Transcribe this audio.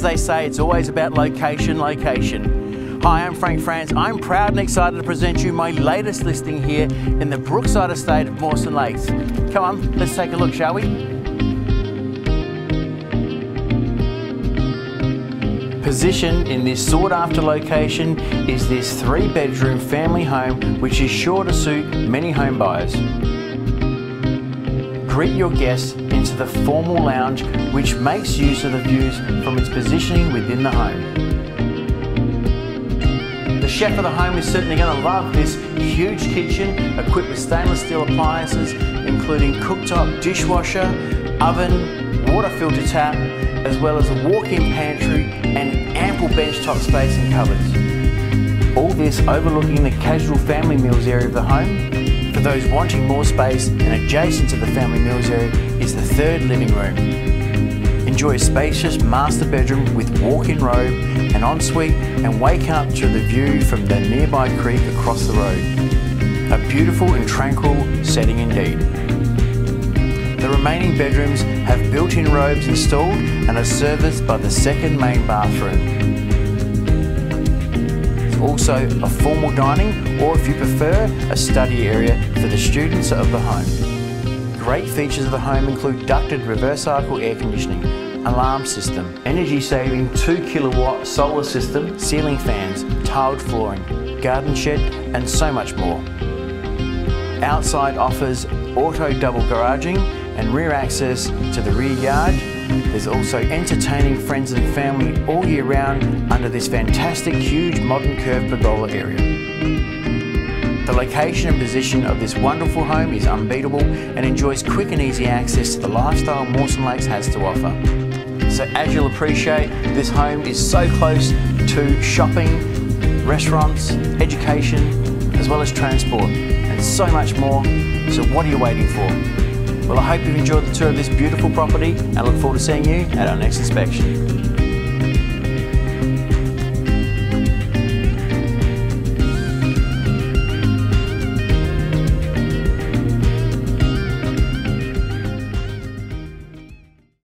as they say, it's always about location, location. Hi, I'm Frank Franz. I'm proud and excited to present you my latest listing here in the Brookside Estate of Mawson Lakes. Come on, let's take a look, shall we? Position in this sought-after location is this three-bedroom family home, which is sure to suit many home buyers. Greet your guests into the formal lounge, which makes use of the views from its positioning within the home. The chef of the home is certainly going to love this huge kitchen equipped with stainless steel appliances, including cooktop, dishwasher, oven, water filter tap, as well as a walk-in pantry and ample benchtop space and cupboards. All this overlooking the casual family meals area of the home. For those wanting more space, and adjacent to the family meals area is the third living room. Enjoy a spacious master bedroom with walk-in robe and ensuite, and wake up to the view from the nearby creek across the road. A beautiful and tranquil setting indeed. The remaining bedrooms have built-in robes installed and are serviced by the second main bathroom. There's also a formal dining, or if you prefer, a study area for the students of the home. Great features of the home include ducted reverse cycle air conditioning, alarm system, energy-saving 2 kilowatt solar system, ceiling fans, tiled flooring, garden shed, and so much more. Outside offers auto double garaging and rear access to the rear yard. There's also entertaining friends and family all year round under this fantastic huge modern curved pergola area. The location and position of this wonderful home is unbeatable and enjoys quick and easy access to the lifestyle Mawson Lakes has to offer. So as you'll appreciate, this home is so close to shopping, restaurants, education, as well as transport, and so much more. So what are you waiting for? Well, I hope you've enjoyed the tour of this beautiful property and look forward to seeing you at our next inspection.